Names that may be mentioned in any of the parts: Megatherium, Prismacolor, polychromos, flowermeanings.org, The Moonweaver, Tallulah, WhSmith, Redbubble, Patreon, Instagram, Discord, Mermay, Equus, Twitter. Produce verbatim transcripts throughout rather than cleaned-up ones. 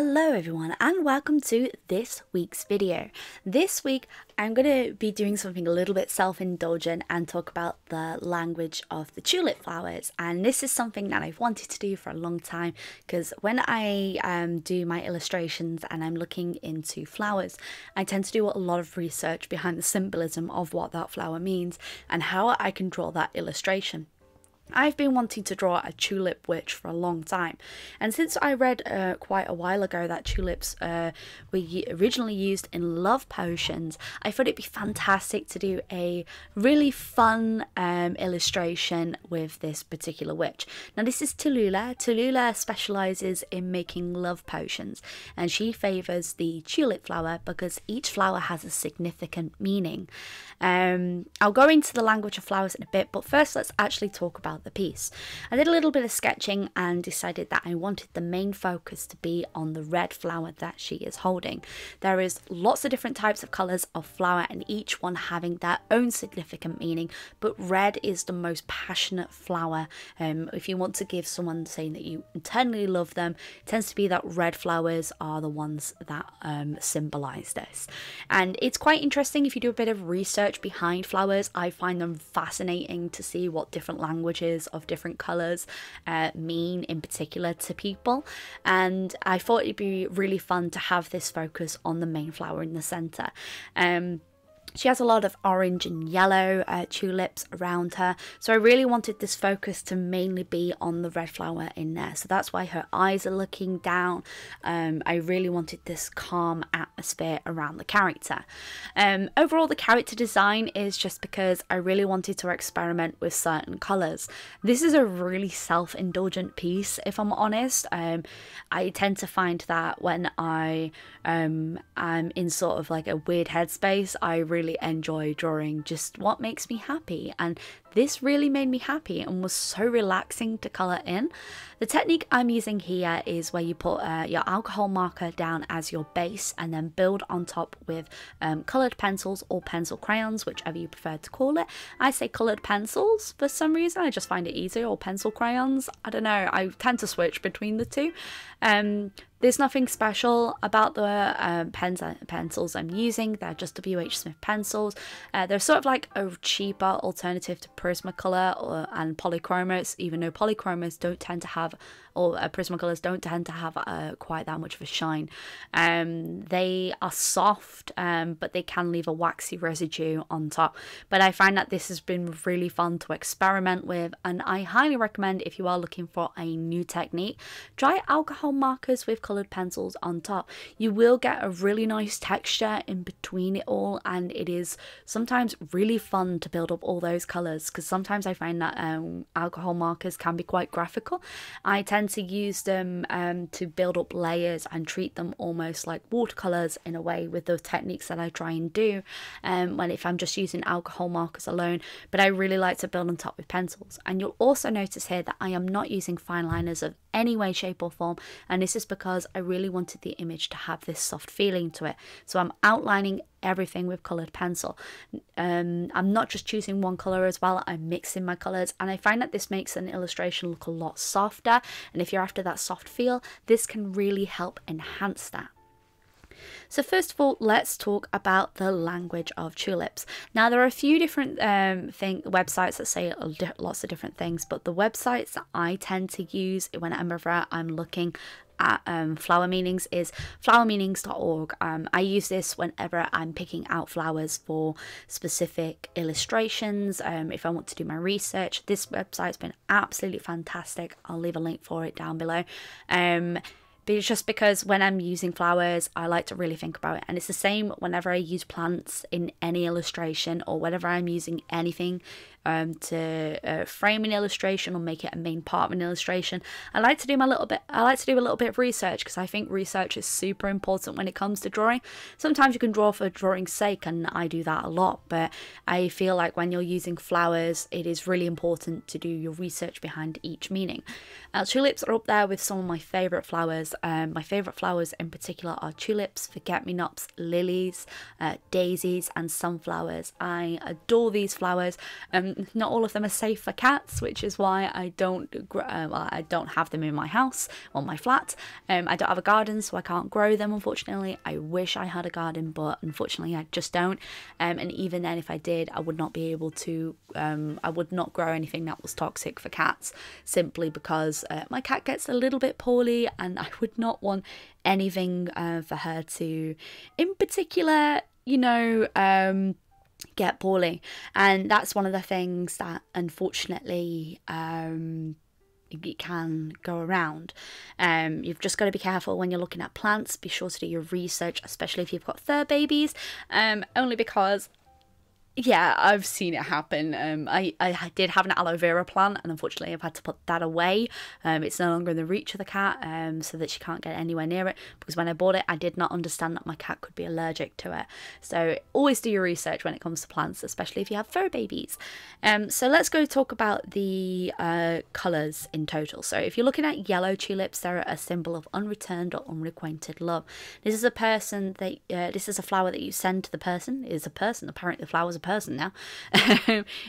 Hello everyone and welcome to this week's video. This week I'm going to be doing something a little bit self-indulgent and talk about the language of the tulip flowers, and this is something that I've wanted to do for a long time because when I um, do my illustrations and I'm looking into flowers, I tend to do a lot of research behind the symbolism of what that flower means and how I can draw that illustration. I've been wanting to draw a tulip witch for a long time, and since I read uh, quite a while ago that tulips uh, were originally used in love potions, I thought it'd be fantastic to do a really fun um, illustration with this particular witch. Now this is Tallulah. Tallulah specialises in making love potions, and she favours the tulip flower because each flower has a significant meaning. Um, I'll go into the language of flowers in a bit, but first let's actually talk about the piece. I did a little bit of sketching and decided that I wanted the main focus to be on the red flower that she is holding. There is lots of different types of colours of flower and each one having their own significant meaning, but red is the most passionate flower. Um, if you want to give someone saying that you internally love them, it tends to be that red flowers are the ones that um, symbolise this. And it's quite interesting if you do a bit of research behind flowers. I find them fascinating to see what different languages of different colours uh, mean in particular to people, and I thought it'd be really fun to have this focus on the main flower in the centre. Um, she has a lot of orange and yellow uh, tulips around her, so I really wanted this focus to mainly be on the red flower in there, so that's why her eyes are looking down. um, I really wanted this calm atmosphere around the character. Um, overall the character design is just because I really wanted to experiment with certain colours. This is a really self-indulgent piece, if I'm honest. um, I tend to find that when I um, am in sort of like a weird headspace, I really enjoy drawing just what makes me happy, and this really made me happy and was so relaxing to colour in. The technique I'm using here is where you put uh, your alcohol marker down as your base and then build on top with um, coloured pencils or pencil crayons, whichever you prefer to call it. I say coloured pencils for some reason, I just find it easier, or pencil crayons, I don't know, I tend to switch between the two. Um, there's nothing special about the um, pens and pencils I'm using, they're just the WhSmith pencils. Uh, they're sort of like a cheaper alternative to Prismacolor or, and polychromos, even though polychromos don't tend to have, or uh, Prismacolors don't tend to have uh, quite that much of a shine. Um, they are soft, um, but they can leave a waxy residue on top. But I find that this has been really fun to experiment with, and I highly recommend if you are looking for a new technique, try alcohol markers with coloured pencils on top. You will get a really nice texture in between it all, and it is sometimes really fun to build up all those colours, because sometimes I find that um, alcohol markers can be quite graphical. I tend to use them um, to build up layers and treat them almost like watercolours in a way with those techniques that I try and do um, when if I'm just using alcohol markers alone, but I really like to build on top with pencils. And you'll also notice here that I am not using fine liners of any way, shape or form, and this is because I really wanted the image to have this soft feeling to it, so I'm outlining everything with coloured pencil. Um, I'm not just choosing one colour as well, I'm mixing my colours, and I find that this makes an illustration look a lot softer, and if you're after that soft feel, this can really help enhance that. So first of all, let's talk about the language of tulips. Now there are a few different um, thing, websites that say lots of different things, but the websites that I tend to use whenever I'm looking at um, flower meanings is flower meanings dot org. um, I use this whenever I'm picking out flowers for specific illustrations. Um, if I want to do my research, this website's been absolutely fantastic. I'll leave a link for it down below. Um, But it's just because when I'm using flowers, I like to really think about it. And it's the same whenever I use plants in any illustration, or whenever I'm using anything um, to uh, frame an illustration or make it a main part of an illustration. I like to do my little bit. I like to do a little bit of research, because I think research is super important when it comes to drawing. Sometimes you can draw for drawing's sake, and I do that a lot. But I feel like when you're using flowers, it is really important to do your research behind each meaning. Uh, tulips are up there with some of my favourite flowers. Um, my favourite flowers in particular are tulips, forget-me-nots, lilies, uh, daisies and sunflowers. I adore these flowers. Um, not all of them are safe for cats, which is why I don't grow, uh, well, I don't have them in my house or my flat. Um, I don't have a garden, so I can't grow them, unfortunately. I wish I had a garden, but unfortunately I just don't. Um, and even then, if I did, I would not be able to, um, I would not grow anything that was toxic for cats, simply because uh, my cat gets a little bit poorly and I would not want anything uh, for her to, in particular, you know, um, get poorly. And that's one of the things that, unfortunately, um, it can go around. Um, you've just got to be careful when you're looking at plants. Be sure to do your research, especially if you've got fur babies, um, only because, yeah, I've seen it happen. Um, I, I did have an aloe vera plant, and unfortunately I've had to put that away. Um, it's no longer in the reach of the cat, um, so that she can't get anywhere near it, because when I bought it, I did not understand that my cat could be allergic to it. So always do your research when it comes to plants, especially if you have fur babies. Um, so let's go talk about the uh, colours in total. So if you're looking at yellow tulips, they're a symbol of unreturned or unrequited love. This is a person that, uh, this is a flower that you send to the person. It is a person, apparently the flowers are person now.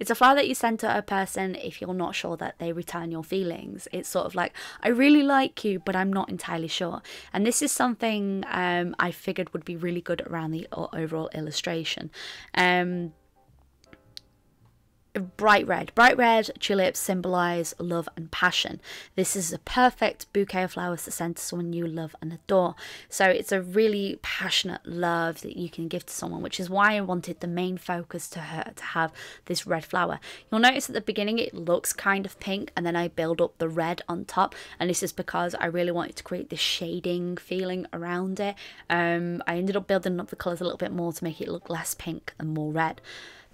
It's a flower that you send to a person if you're not sure that they return your feelings. It's sort of like, I really like you, but I'm not entirely sure. And this is something um, I figured would be really good around the overall illustration. Um, bright red. Bright red tulips symbolize love and passion. This is a perfect bouquet of flowers to send to someone you love and adore. So it's a really passionate love that you can give to someone, which is why I wanted the main focus to her to have this red flower. You'll notice at the beginning it looks kind of pink, and then I build up the red on top, and this is because I really wanted to create this shading feeling around it. Um, I ended up building up the colors a little bit more to make it look less pink and more red.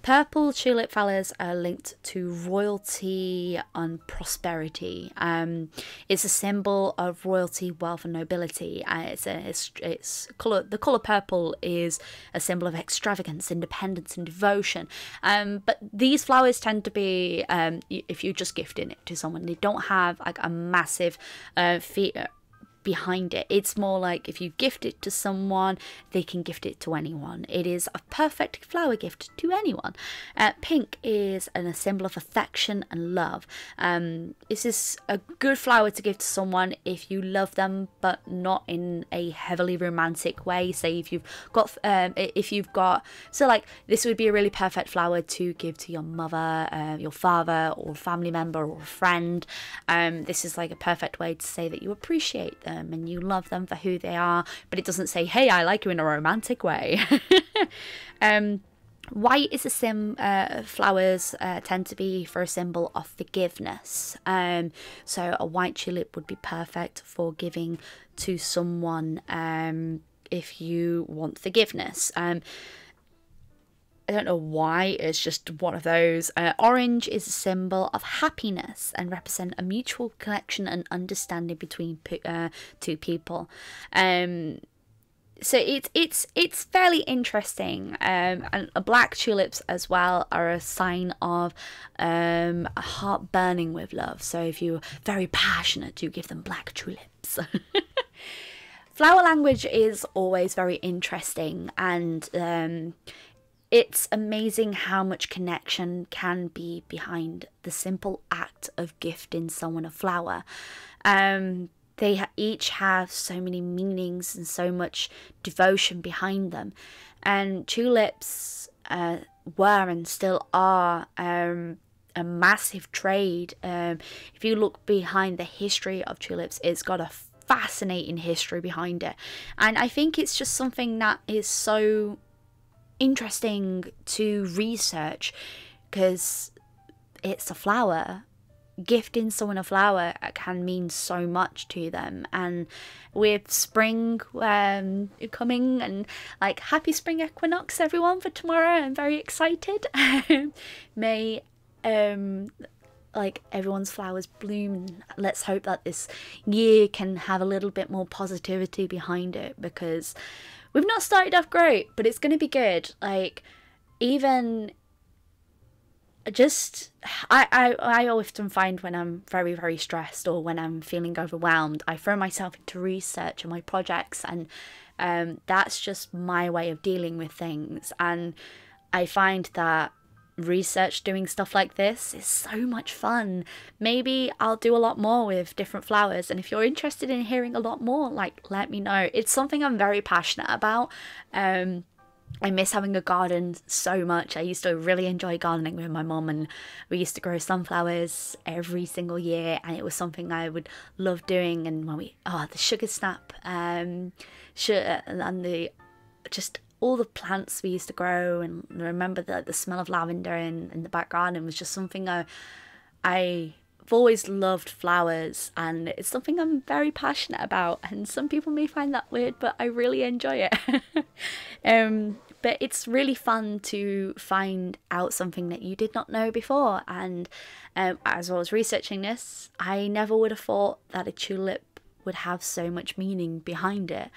Purple tulip flowers are linked to royalty and prosperity. Um, it's a symbol of royalty, wealth, and nobility. Uh, it's a, it's, it's color. The color purple is a symbol of extravagance, independence, and devotion. Um, but these flowers tend to be, um, if you're just gifting it to someone, they don't have like a massive uh, feature behind it. It's more like if you gift it to someone, they can gift it to anyone. It is a perfect flower gift to anyone. Uh, pink is an, a symbol of affection and love. Um, this is a good flower to give to someone if you love them, but not in a heavily romantic way. Say if you've got, um, if you've got, so like this would be a really perfect flower to give to your mother, uh, your father, or family member, or a friend. Um, this is like a perfect way to say that you appreciate them Them and you love them for who they are, but it doesn't say, hey, I like you in a romantic way. um White is a sim, uh, flowers uh, tend to be for a symbol of forgiveness. Um, so a white tulip would be perfect for giving to someone um, if you want forgiveness. Um, I don't know why, it's just one of those. Uh, orange is a symbol of happiness and represent a mutual connection and understanding between uh, two people. Um, so it's it's it's fairly interesting. Um, and black tulips as well are a sign of um, a heart burning with love. So if you're very passionate, you give them black tulips. Flower language is always very interesting, and Um, it's amazing how much connection can be behind the simple act of gifting someone a flower. Um, they ha each have so many meanings and so much devotion behind them. And tulips uh, were and still are um, a massive trade. Um, if you look behind the history of tulips, it's got a fascinating history behind it. And I think it's just something that is so interesting to research, because it's a flower. Gifting someone a flower can mean so much to them, and with spring um coming, and like happy spring equinox everyone for tomorrow, I'm very excited. May um like everyone's flowers bloom. Let's hope that this year can have a little bit more positivity behind it, because we've not started off great, but it's going to be good. Like, even just I, I I often find when I'm very very stressed or when I'm feeling overwhelmed, I throw myself into research and my projects, and um, that's just my way of dealing with things. And I find that research, doing stuff like this, is so much fun. Maybe I'll do a lot more with different flowers, and if you're interested in hearing a lot more, like, let me know. It's something I'm very passionate about. um I miss having a garden so much. I used to really enjoy gardening with my mom, and we used to grow sunflowers every single year, and it was something I would love doing. And when we oh the sugar snap um sugar, and the just all the plants we used to grow, and I remember that the smell of lavender in, in the back garden was just something I, I've always loved flowers, and it's something I'm very passionate about, and some people may find that weird, but I really enjoy it. um, but it's really fun to find out something that you did not know before. And um, as I was researching this, I never would have thought that a tulip would have so much meaning behind it.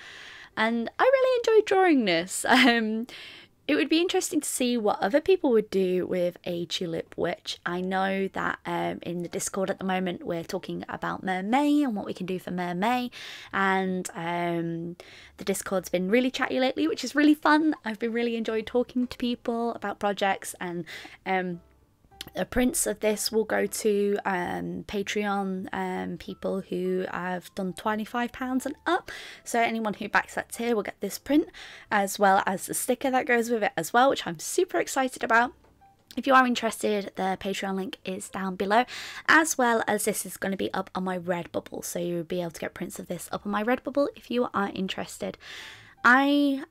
And I really enjoy drawing this. Um, it would be interesting to see what other people would do with a tulip, which I know that um, in the Discord at the moment we're talking about Mermay and what we can do for Mermay. And um, the Discord's been really chatty lately, which is really fun. I've been really enjoying talking to people about projects, and um, the prints of this will go to um, Patreon um, people who have done twenty-five pounds and up. So anyone who backs that tier will get this print, as well as the sticker that goes with it as well, which I'm super excited about. If you are interested, the Patreon link is down below, as well as this is going to be up on my Redbubble. So you'll be able to get prints of this up on my Redbubble if you are interested. I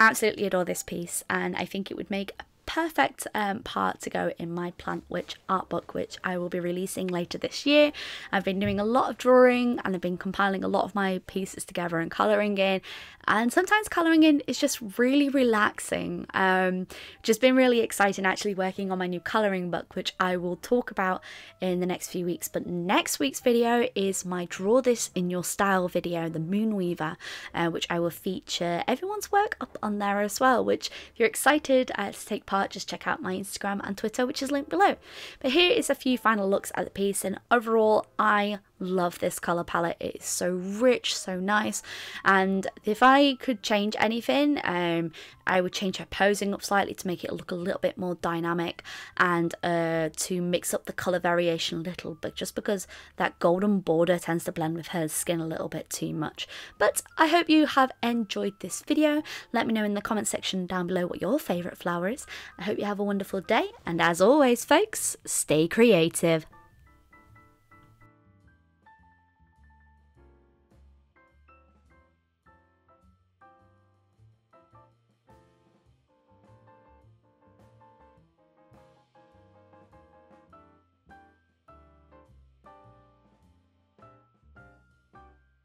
absolutely adore this piece, and I think it would make a perfect um, part to go in my Plant Witch art book, which I will be releasing later this year. I've been doing a lot of drawing, and I've been compiling a lot of my pieces together and colouring in, and sometimes colouring in is just really relaxing. Um, just been really exciting actually working on my new colouring book, which I will talk about in the next few weeks. But next week's video is my Draw This In Your Style video, The Moonweaver, uh, which I will feature everyone's work up on there as well, which if you're excited uh, to take part, just check out my Instagram and Twitter, which is linked below. But here is a few final looks at the piece, and overall I love this color palette. It is so rich, so nice, and if I could change anything, um I would change her posing up slightly to make it look a little bit more dynamic, and uh to mix up the color variation a little bit, just because that golden border tends to blend with her skin a little bit too much. But I hope you have enjoyed this video. Let me know in the comment section down below what your favorite flower is. I hope you have a wonderful day, and as always folks, stay creative.